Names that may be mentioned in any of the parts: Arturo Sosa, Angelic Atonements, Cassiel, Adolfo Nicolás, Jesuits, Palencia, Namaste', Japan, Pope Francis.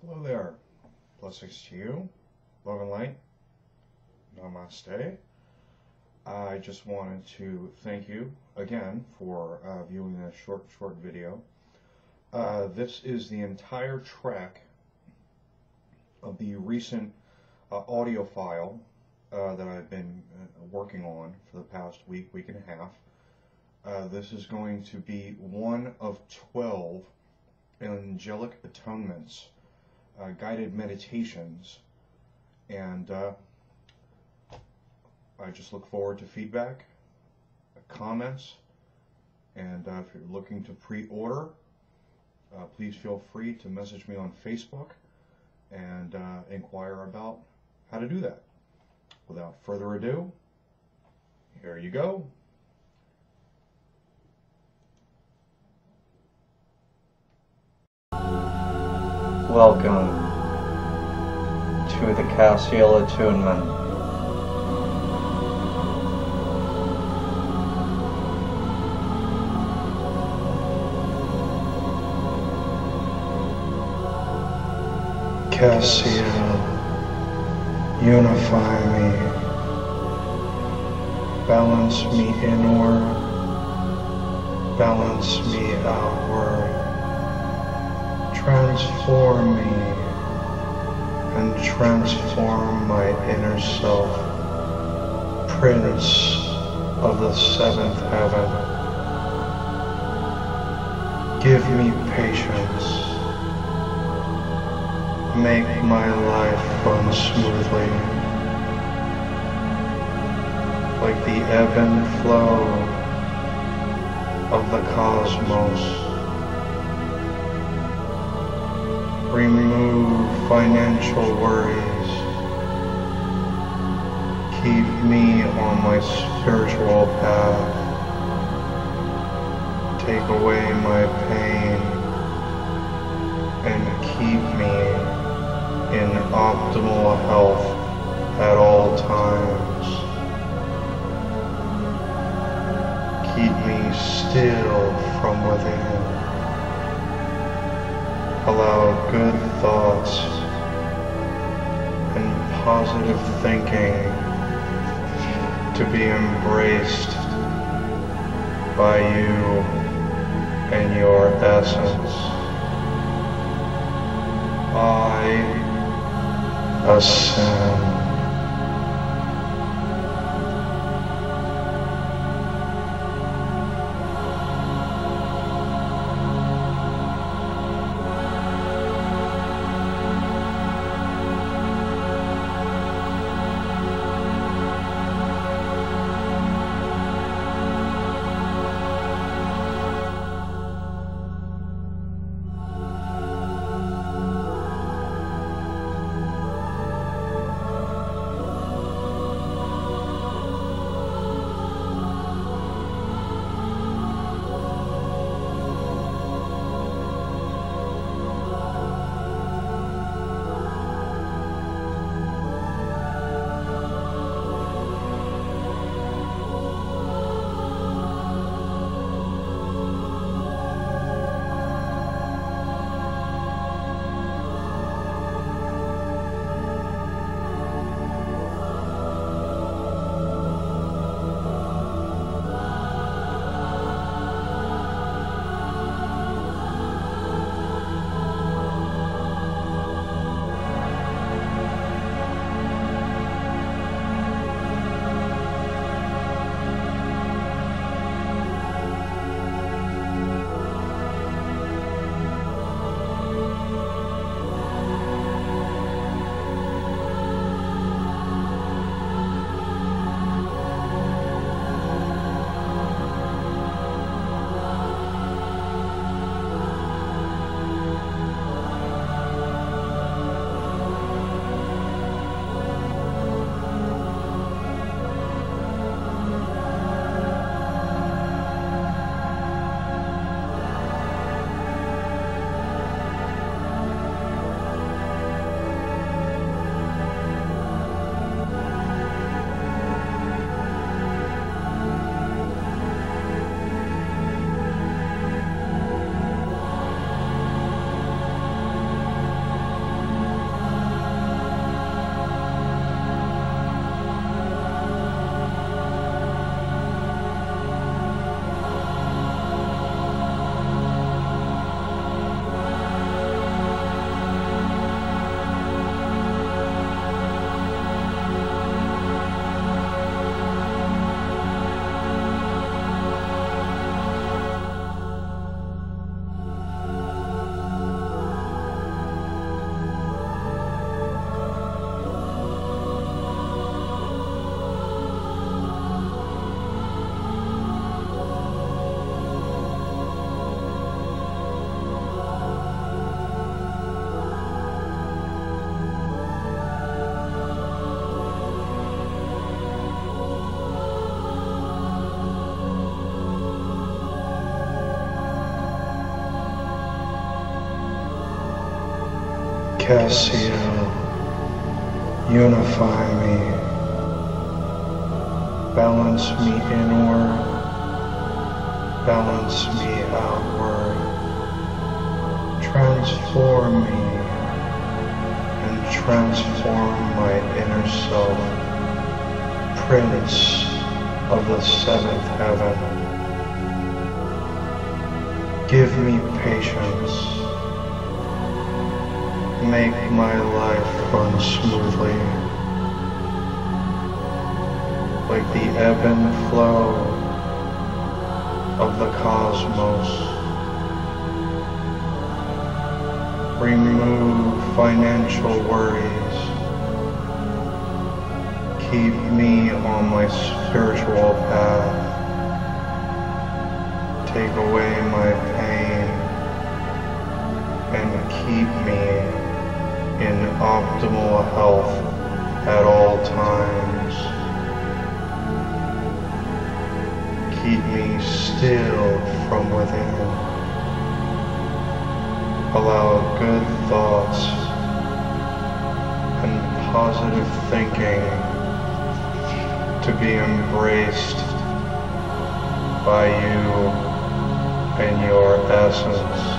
Hello there. Blessings to you. Love and light. Namaste. I just wanted to thank you again for viewing this short video. This is the entire track of the recent audio file that I've been working on for the past week and a half. This is going to be one of 12 angelic atonements, guided meditations, and I just look forward to feedback, comments, and if you're looking to pre-order, please feel free to message me on Facebook and inquire about how to do that. Without further ado, here you go. Welcome to the Cassiel attunement. Cassiel, unify me, balance me inward, balance me outward. Transform me and transform my inner self, Prince of the Seventh Heaven. Give me patience. Make my life run smoothly, like the ebb and flow of the cosmos. Remove financial worries. Keep me on my spiritual path. Take away my pain and keep me in optimal health at all times. Keep me still from within. Allow good thoughts and positive thinking to be embraced by you and your essence. I ascend. Cassiel, unify me, balance me inward, balance me outward, transform me and transform my inner self, Prince of the seventh heaven. Give me patience. Make my life run smoothly, like the ebb and flow of the cosmos. Remove financial worries. Keep me on my spiritual path. Take away my pain and keep me in optimal health at all times. Keep me still from within. Allow good thoughts and positive thinking to be embraced by you in your essence.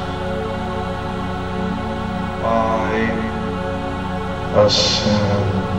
I ascend.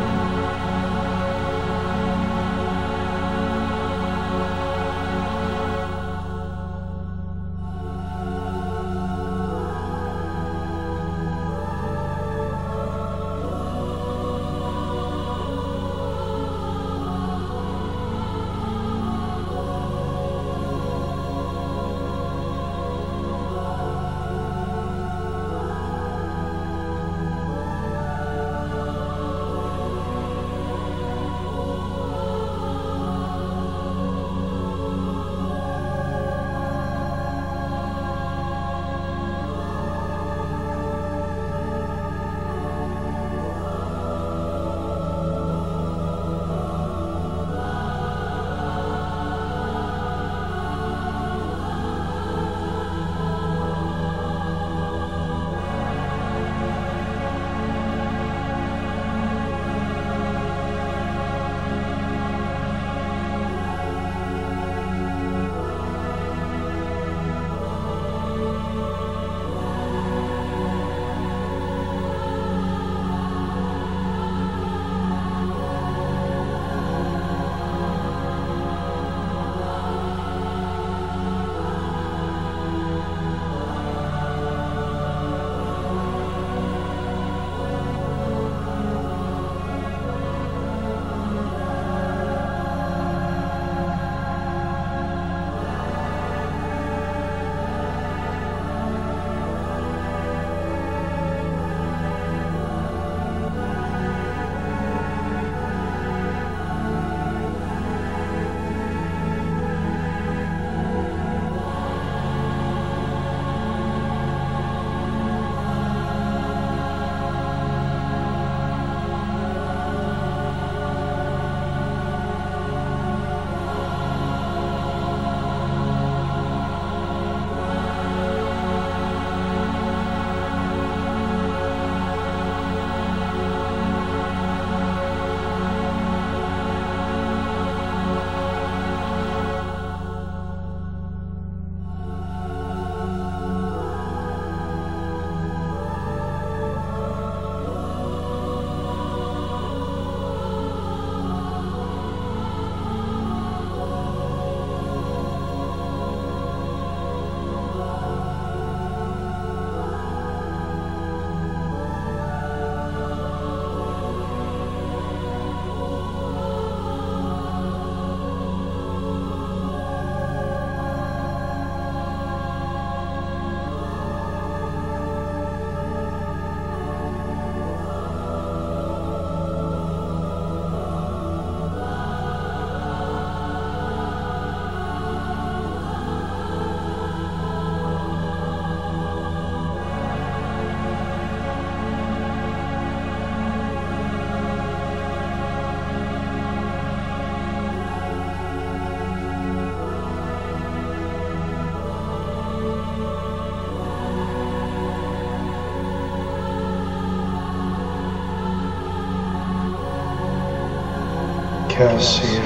Cassiel,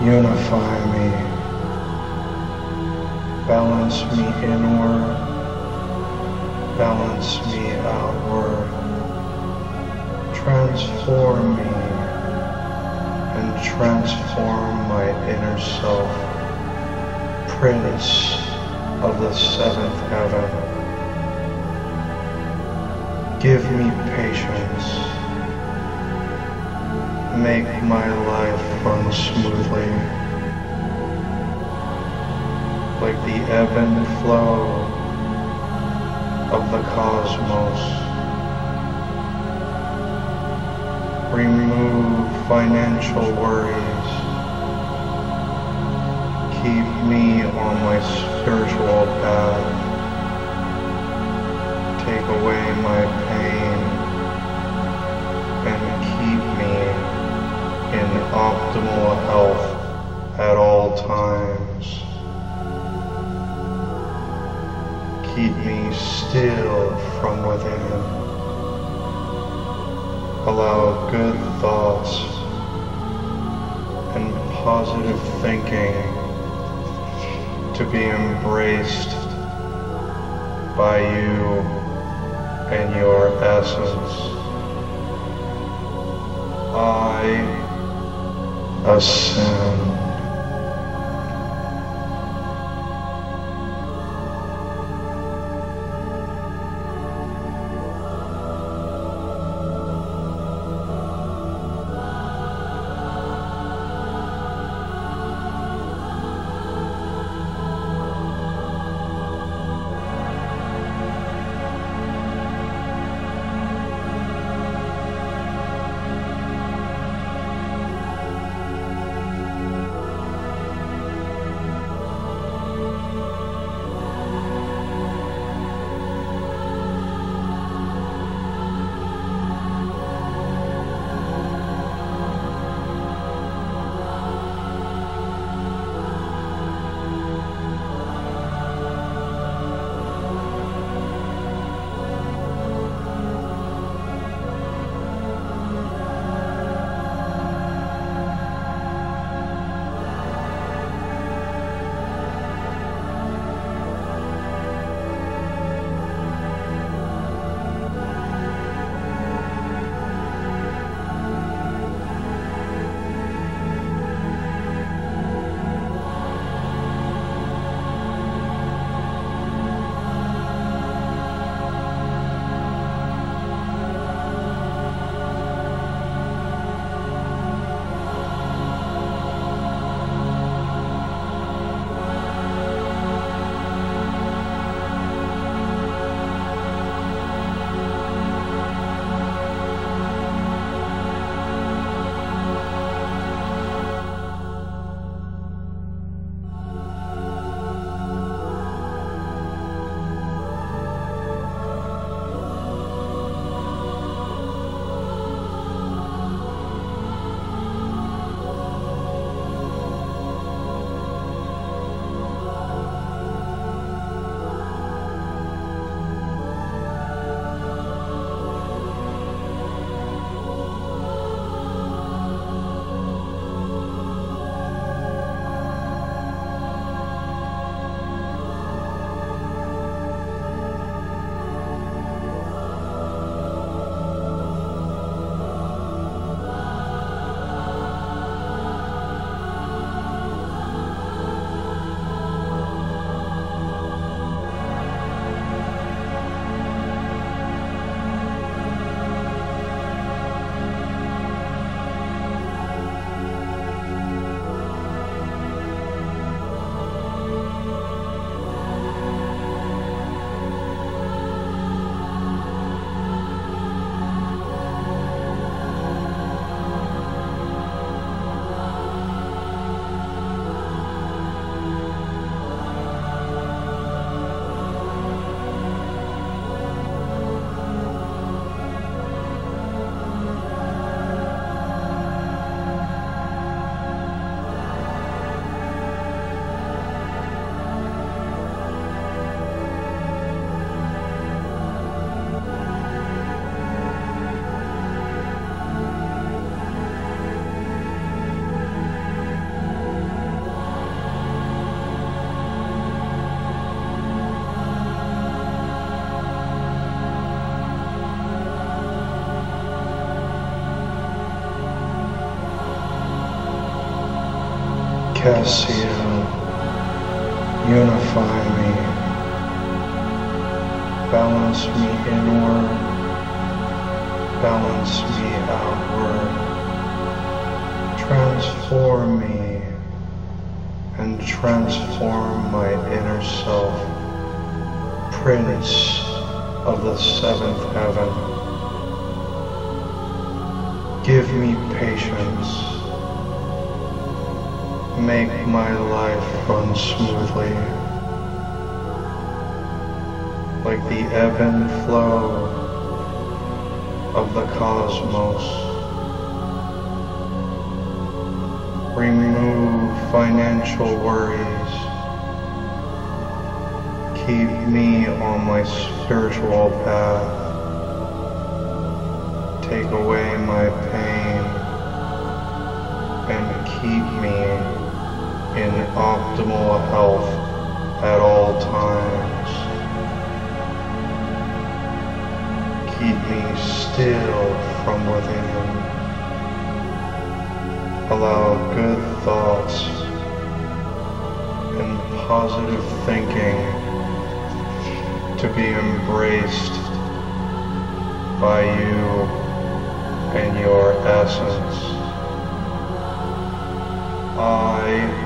unify me, balance me inward, balance me outward, transform me and transform my inner self, Prince of the seventh heaven. Give me patience. Make my life run smoothly, like the ebb and flow of the cosmos. Remove financial worries. Keep me on my spiritual path. Take away my pain and keep me in optimal health at all times. Keep me still from within. Allow good thoughts and positive thinking to be embraced by you and your essence. I ascend. Cassiel, unify me, balance me inward, balance me outward, transform me and transform my inner self, Prince of the seventh heaven. Give me patience. Make my life run smoothly, like the ebb and flow of the cosmos. Remove financial worries. Keep me on my spiritual path. Take away my pain and keep me in optimal health at all times. Keep me still from within. Allow good thoughts and positive thinking to be embraced by you and your essence. I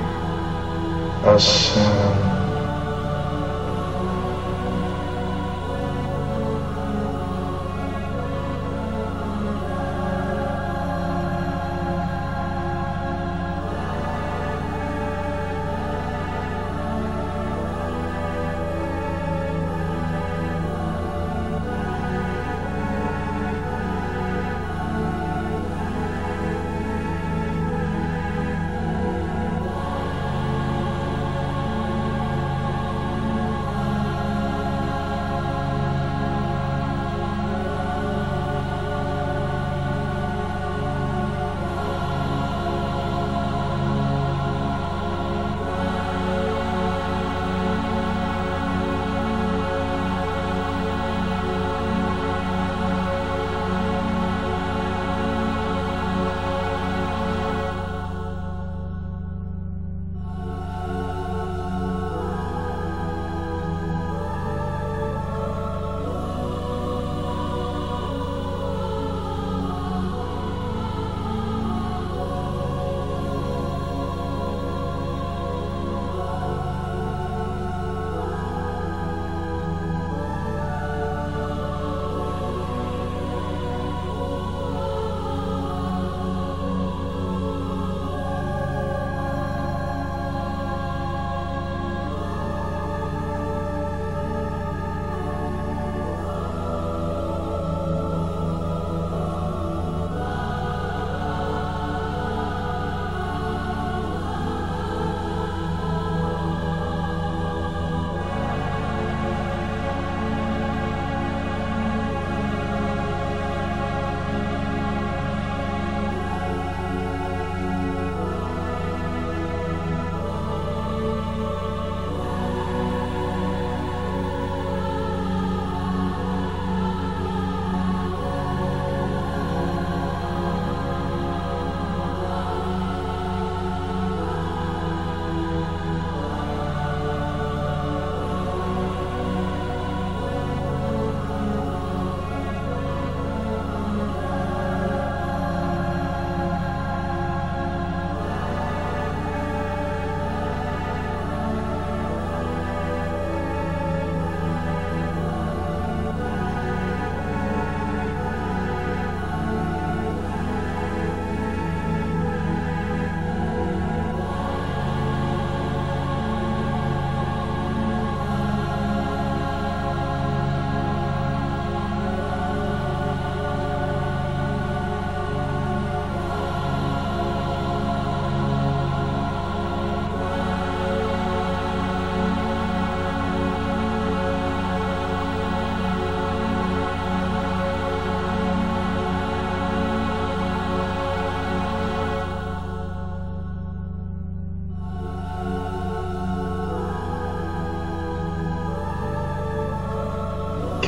ascend.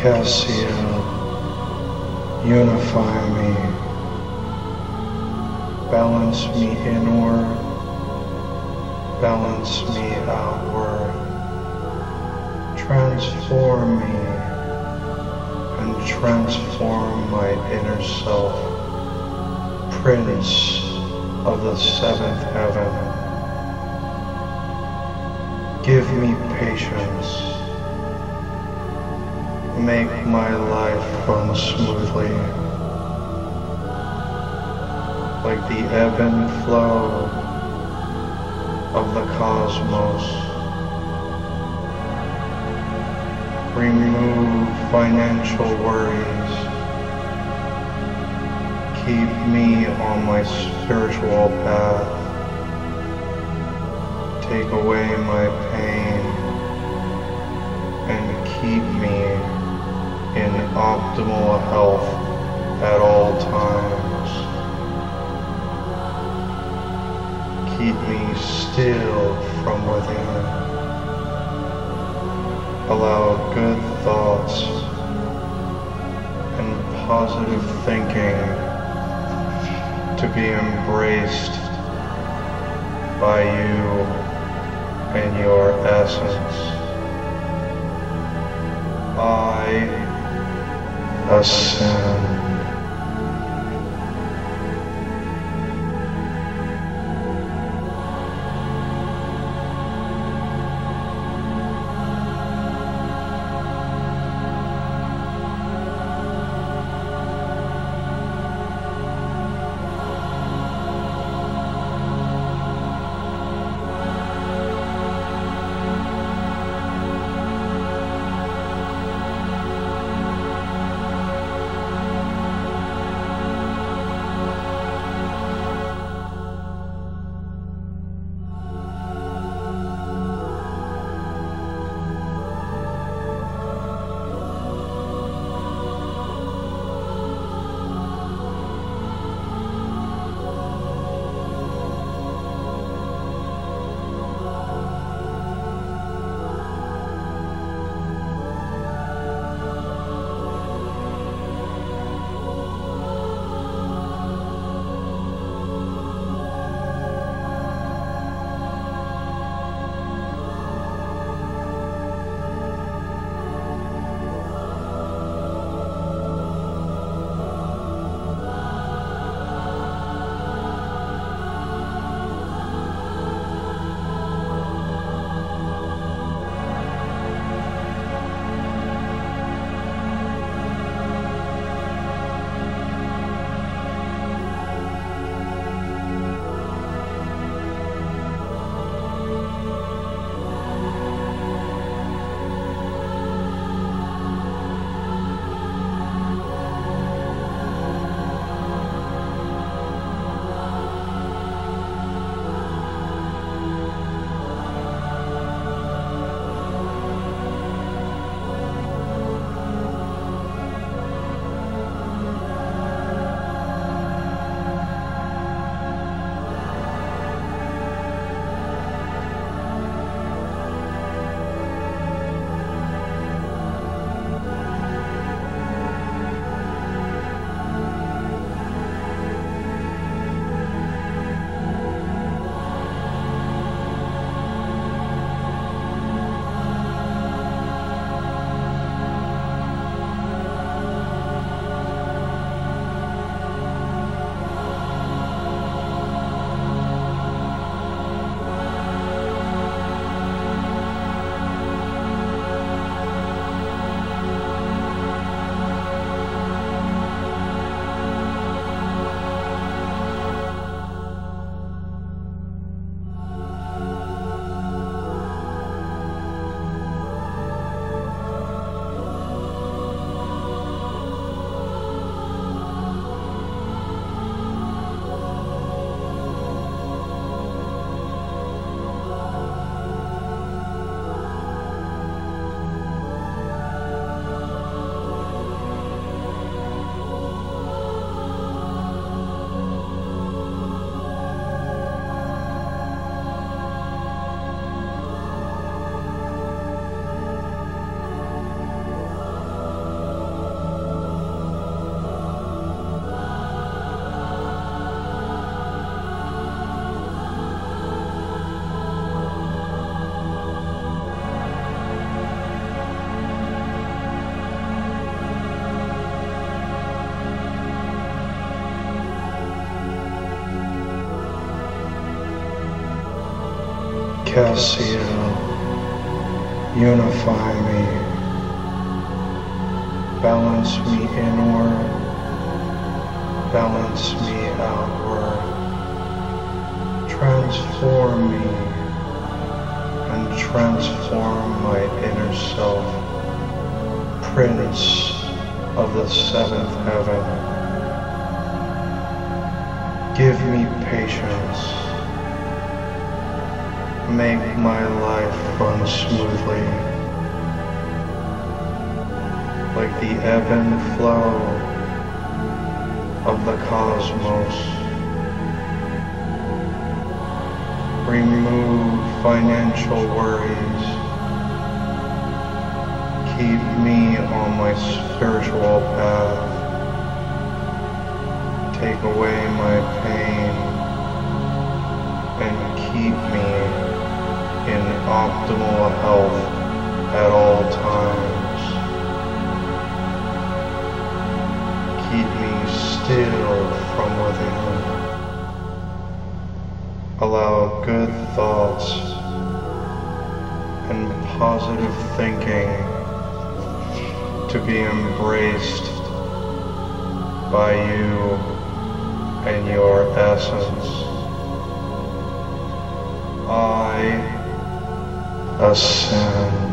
Cassiel, unify me, balance me inward, balance me outward, transform me, and transform my inner self, Prince of the seventh heaven. Give me patience. Make my life run smoothly, like the ebb and flow of the cosmos. Remove financial worries. Keep me on my spiritual path. Take away my pain and keep me in optimal health at all times. Keep me still from within. Allow good thoughts and positive thinking to be embraced by you and your essence. I ascend. Cassiel, unify me, balance me inward, balance me outward, transform me and transform my inner self, Prince of the seventh heaven. Give me patience. Make my life run smoothly, like the ebb and flow of the cosmos. Remove financial worries. Keep me on my spiritual path. Take away my pain and keep me in optimal health at all times. Keep me still from within. Allow good thoughts and positive thinking to be embraced by you and your essence. I ascend.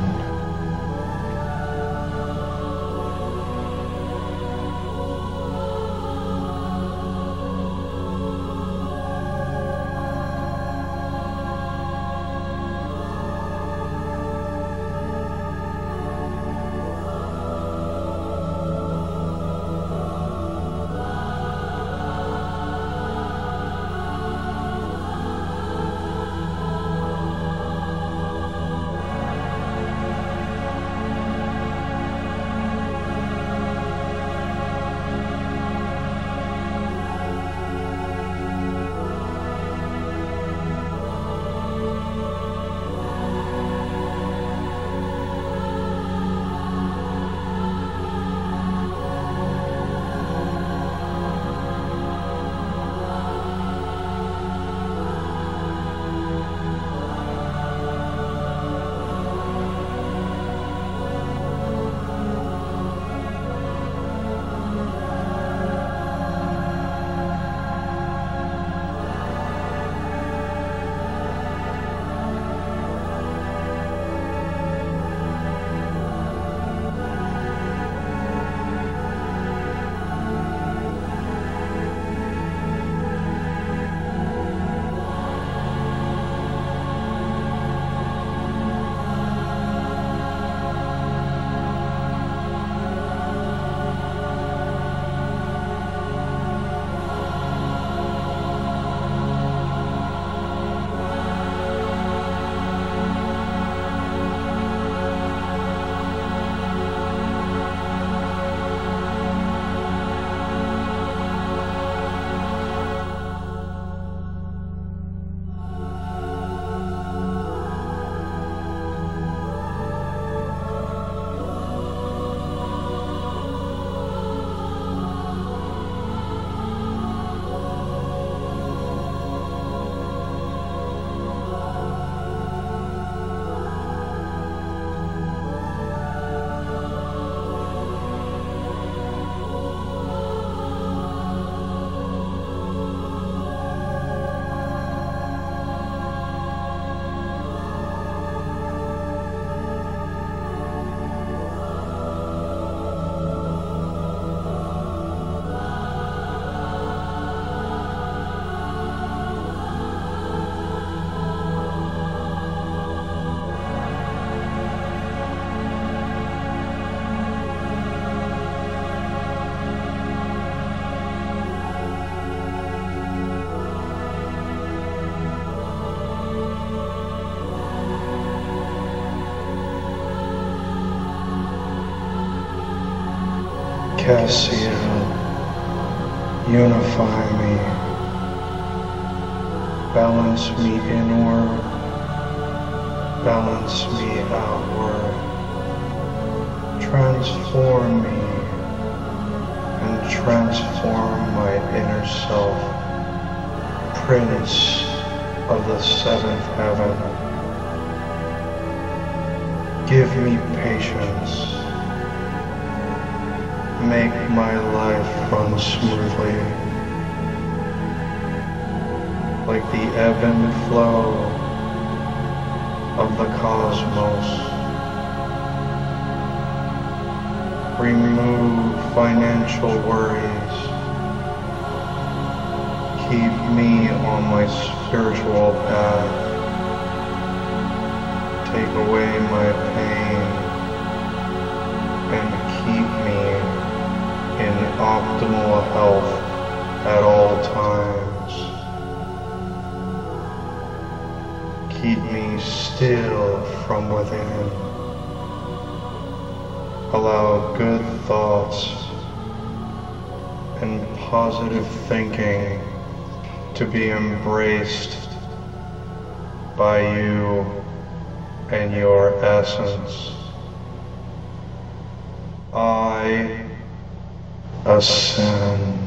Cassiel, unify me, balance me inward, balance me outward, transform me and transform my inner self, Prince of the seventh heaven. Give me patience. Make my life run smoothly, like the ebb and flow of the cosmos. Remove financial worries. Keep me on my spiritual path. Take away my pain and keep me in optimal health at all times. Keep me still from within. Allow good thoughts and positive thinking to be embraced by you and your essence. I ascend.